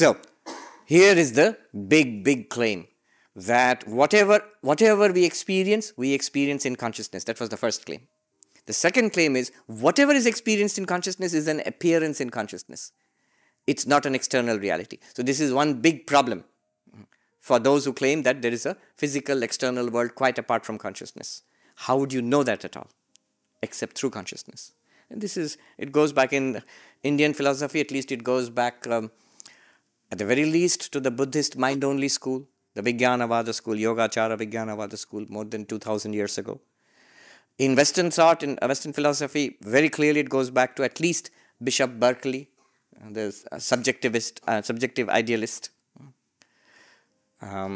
So here is the big claim, that whatever we experience in consciousness. That was the first claim. The second claim is, whatever is experienced in consciousness is an appearance in consciousness. It's not an external reality. So this is one big problem for those who claim that there is a physical external world quite apart from consciousness. How would you know that at all? Except through consciousness. And this is, it goes back in Indian philosophy, at least it goes back at the very least to the Buddhist mind-only school, the Vijnanavada school, Yogacara Vijnanavada school, more than 2000 years ago. In Western thought, in Western philosophy, very clearly it goes back to at least Bishop Berkeley, the subjective idealist. I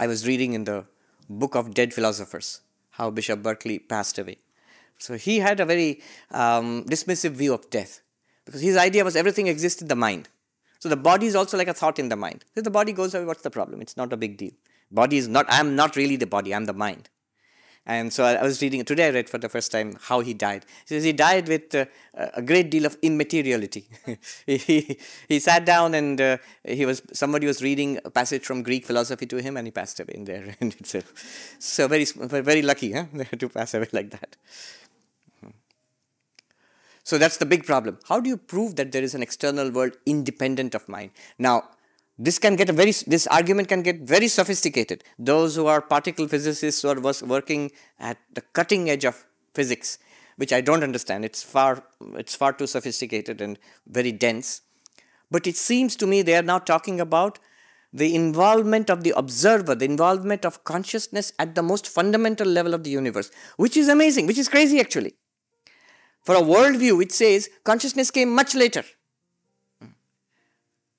was reading in the Book of Dead Philosophers how Bishop Berkeley passed away. So he had a very dismissive view of death, because his idea was everything exists in the mind. So the body is also like a thought in the mind. If the body goes away, what's the problem? It's not a big deal. Body is not, I'm not really the body, I'm the mind. And so I was reading, today I read for the first time how he died. He says he died with a great deal of immateriality. He sat down and somebody was reading a passage from Greek philosophy to him, and he passed away in there. And it's so very lucky, huh, to pass away like that. So that's the big problem. How do you prove that there is an external world independent of mind? Now, this argument can get very sophisticated. Those who are particle physicists or working at the cutting edge of physics, which I don't understand, it's far too sophisticated and very dense. But it seems to me they are now talking about the involvement of the observer, the involvement of consciousness at the most fundamental level of the universe, which is amazing, which is crazy actually. For a worldview which says consciousness came much later.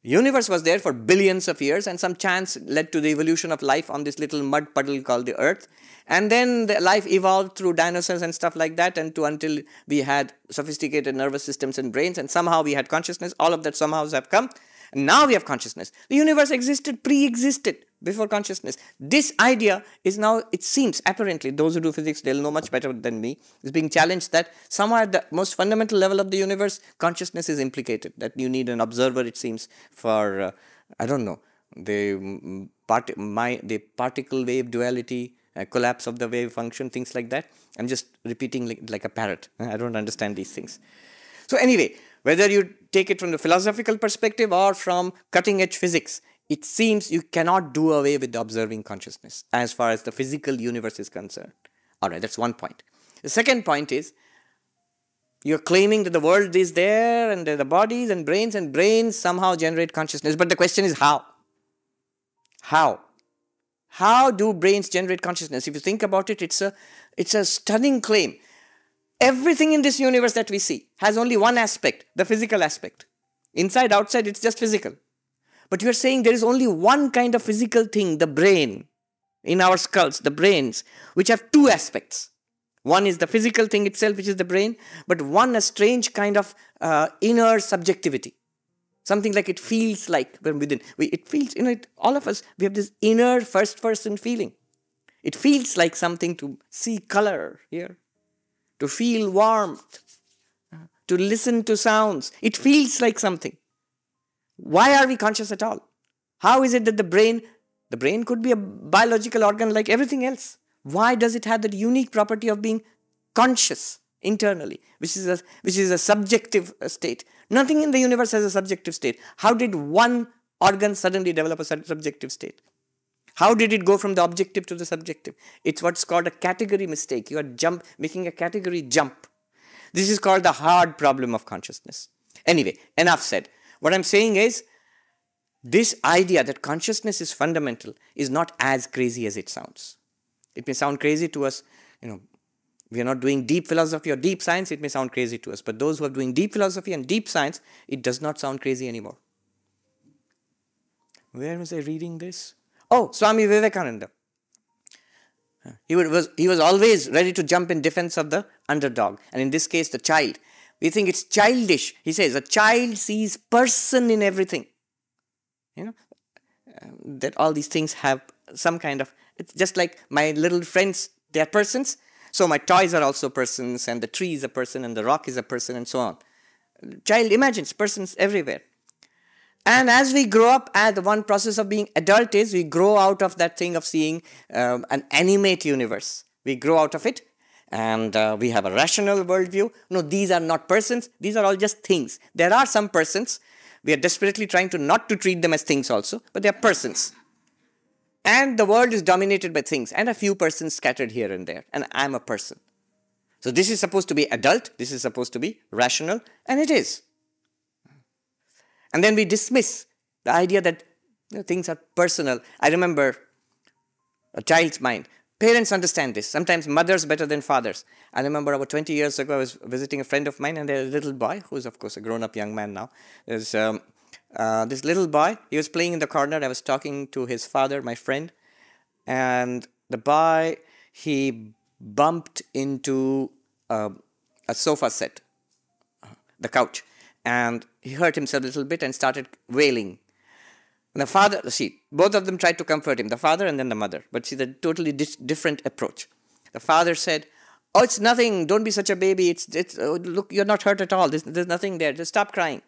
Universe was there for billions of years, and some chance led to the evolution of life on this little mud puddle called the Earth. And then the life evolved through dinosaurs and stuff like that, until we had sophisticated nervous systems and brains, and somehow we had consciousness. All of that somehow have come. And now we have consciousness. The universe pre-existed before consciousness. This idea is now, it seems, apparently, those who do physics, they'll know much better than me, is being challenged that somewhere at the most fundamental level of the universe, consciousness is implicated, that you need an observer, it seems, for, I don't know, the particle wave duality, collapse of the wave function, things like that. I'm just repeating like a parrot. I don't understand these things. So anyway, whether you take it from the philosophical perspective or from cutting-edge physics, it seems you cannot do away with the observing consciousness as far as the physical universe is concerned. All right, that's one point. The second point is, you're claiming that the world is there and there are the bodies and brains somehow generate consciousness. But the question is how? How? How do brains generate consciousness? If you think about it, it's a stunning claim. Everything in this universe that we see has only one aspect, the physical aspect. Inside, outside, it's just physical. But you are saying there is only one kind of physical thing, the brain, in our skulls, the brains, which have two aspects. One is the physical thing itself, which is the brain, but one a strange kind of inner subjectivity. Something like it feels like when within. It feels, all of us, we have this inner first-person feeling. It feels like something to see color here, to feel warmth, to listen to sounds. It feels like something. Why are we conscious at all? How is it that the brain could be a biological organ like everything else? Why does it have that unique property of being conscious internally, which is a subjective state? Nothing in the universe has a subjective state. How did one organ suddenly develop a subjective state? How did it go from the objective to the subjective? It's what's called a category mistake. You are making a category jump. This is called the hard problem of consciousness. Anyway, enough said. What I'm saying is, this idea that consciousness is fundamental is not as crazy as it sounds. It may sound crazy to us, we are not doing deep philosophy or deep science, it may sound crazy to us. But those who are doing deep philosophy and deep science, it does not sound crazy anymore. Where was I reading this? Oh, Swami Vivekananda. He was always ready to jump in defense of the underdog, and in this case, the child. We think it's childish. He says, a child sees person in everything. That all these things have some kind of, it's just like my little friends, they're persons. So my toys are also persons, and the tree is a person, and the rock is a person, and so on. Child imagines persons everywhere. And as we grow up, the one process of being adult is we grow out of that thing of seeing an animate universe. We grow out of it and we have a rational worldview. No, these are not persons. These are all just things. There are some persons. We are desperately trying to not to treat them as things also, but they are persons. And the world is dominated by things and a few persons scattered here and there. And I'm a person. So this is supposed to be adult. This is supposed to be rational. And it is. And then we dismiss the idea that things are personal. I remember a child's mind. Parents understand this. Sometimes mothers better than fathers. I remember about 20 years ago, I was visiting a friend of mine and a little boy, who is of course a grown-up young man now. There's this little boy, he was playing in the corner. I was talking to his father, my friend. And the boy, he bumped into a sofa set, the couch. And he hurt himself a little bit and started wailing. And the father, see, both of them tried to comfort him, the father and then the mother. But see, the totally different approach. The father said, "Oh, it's nothing. Don't be such a baby. Oh, look, you're not hurt at all. There's nothing there. Just stop crying."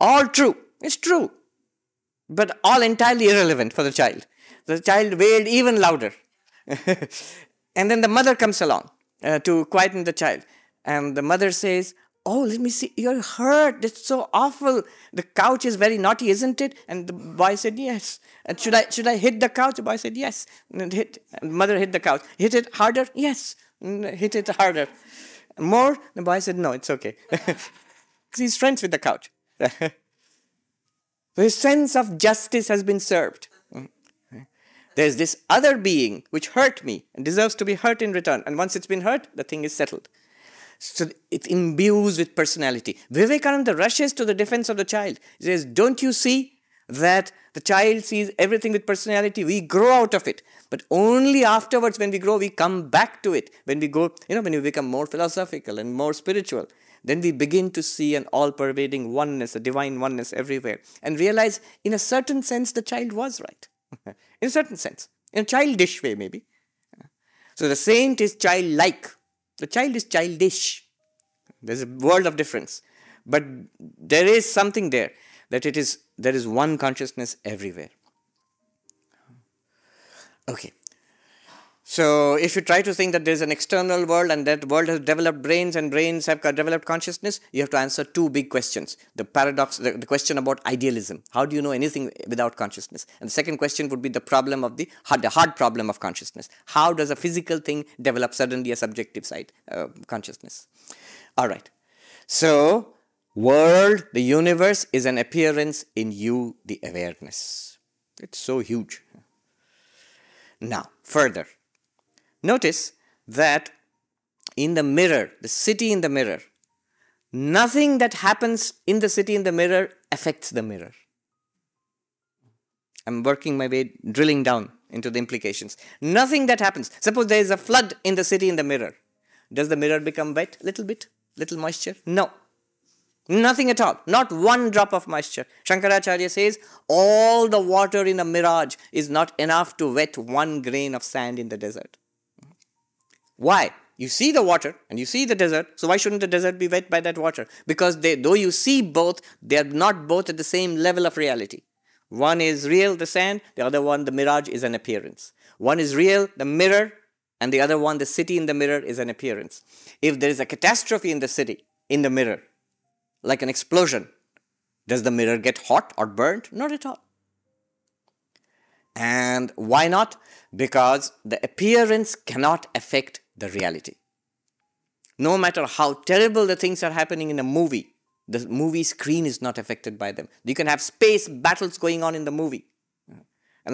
All true. It's true. But all entirely irrelevant for the child. The child wailed even louder. And then the mother comes along to quieten the child. And the mother says, "Oh, let me see, you're hurt, it's so awful. The couch is very naughty, isn't it?" And the boy said, "Yes." "And should I hit the couch?" The boy said, "Yes." And mother hit the couch. "Hit it harder?" "Yes." And hit it harder. "More?" The boy said, "No, it's okay." Because he's friends with the couch. His sense of justice has been served. There's this other being which hurt me and deserves to be hurt in return. And once it's been hurt, the thing is settled. So it imbues with personality. Vivekananda rushes to the defense of the child. He says, "Don't you see that the child sees everything with personality? We grow out of it. But only afterwards when we grow, we come back to it. When we go, when we become more philosophical and more spiritual, then we begin to see an all-pervading oneness, a divine oneness everywhere. And realize in a certain sense, the child was right." In a certain sense. In a childish way, maybe. So the saint is childlike. The child is childish. There's a world of difference. But there is something there, that there is one consciousness everywhere. Okay. So if you try to think that there's an external world and that world has developed brains and brains have developed consciousness, you have to answer two big questions. The paradox, the question about idealism. How do you know anything without consciousness? And the second question would be the problem of the hard problem of consciousness. How does a physical thing develop suddenly a subjective side, consciousness? All right. So world, the universe is an appearance in you, the awareness. It's so huge. Now, further. Notice that in the mirror, the city in the mirror, nothing that happens in the city in the mirror affects the mirror. I'm working my way, drilling down into the implications. Nothing that happens. Suppose there is a flood in the city in the mirror. Does the mirror become wet? Little bit? Little moisture? No. Nothing at all. Not one drop of moisture. Shankaracharya says, all the water in a mirage is not enough to wet one grain of sand in the desert. Why? You see the water and you see the desert, so why shouldn't the desert be wet by that water? Because though you see both, they are not both at the same level of reality. One is real, the sand, the other one, the mirage, is an appearance. One is real, the mirror, and the other one, the city in the mirror, is an appearance. If there is a catastrophe in the city, in the mirror, like an explosion, does the mirror get hot or burnt? Not at all. And why not? Because the appearance cannot affect the reality. No matter how terrible the things are happening in a movie, the movie screen is not affected by them. You can have space battles going on in the movie, and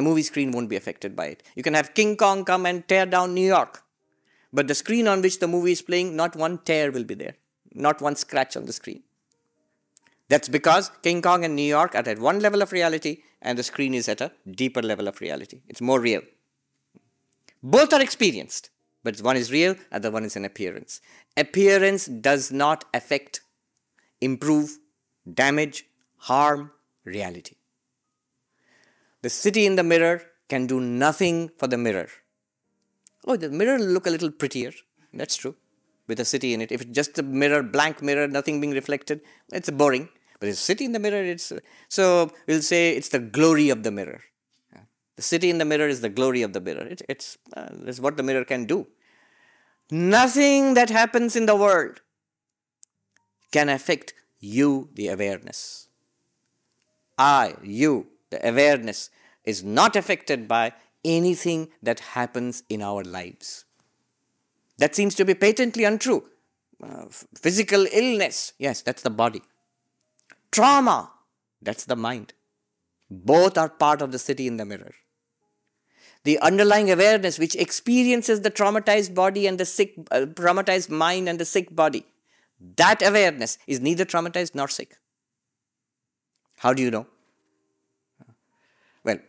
the movie screen won't be affected by it. You can have King Kong come and tear down New York, but the screen on which the movie is playing, not one tear will be there, not one scratch on the screen. That's because King Kong and New York are at one level of reality and the screen is at a deeper level of reality. It's more real. Both are experienced, but one is real, other one is an appearance. Appearance does not affect, improve, damage, harm reality. The city in the mirror can do nothing for the mirror. Oh, the mirror will look a little prettier. That's true. With a city in it. If it's just a mirror, blank mirror, nothing being reflected, it's boring. But the city in the mirror, it's, so we'll say it's the glory of the mirror. The city in the mirror is the glory of the mirror. It's what the mirror can do. Nothing that happens in the world can affect you, the awareness. I, you, the awareness is not affected by anything that happens in our lives. That seems to be patently untrue. Physical illness, yes, that's the body. Trauma, that's the mind. Both are part of the city in the mirror. The underlying awareness which experiences the traumatized body and the sick, traumatized mind and the sick body, that awareness is neither traumatized nor sick. How do you know? Well,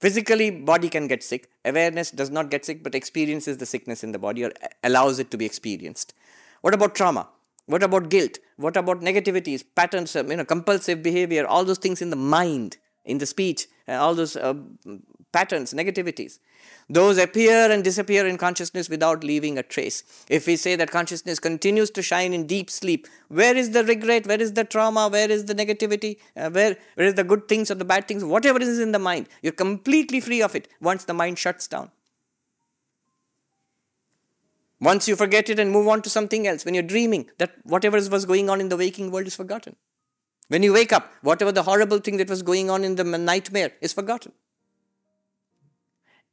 physically, body can get sick. Awareness does not get sick, but experiences the sickness in the body or allows it to be experienced. What about trauma? What about guilt? What about negativities, patterns, compulsive behavior, all those things in the mind, in the speech, all those patterns, negativities. Those appear and disappear in consciousness without leaving a trace. If we say that consciousness continues to shine in deep sleep, where is the regret? Where is the trauma? Where is the negativity? Where is the good things or the bad things? Whatever is in the mind, you're completely free of it once the mind shuts down. Once you forget it and move on to something else, when you're dreaming, that whatever was going on in the waking world is forgotten. When you wake up, whatever the horrible thing that was going on in the nightmare is forgotten.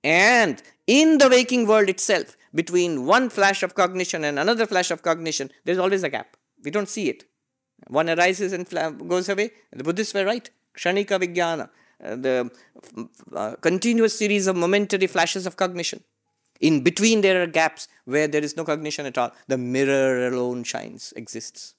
And in the waking world itself, between one flash of cognition and another flash of cognition, there's always a gap. We don't see it. One arises and goes away. The Buddhists were right. Kshanika Vijnana, the continuous series of momentary flashes of cognition. In between there are gaps where there is no cognition at all. The mirror alone shines, exists.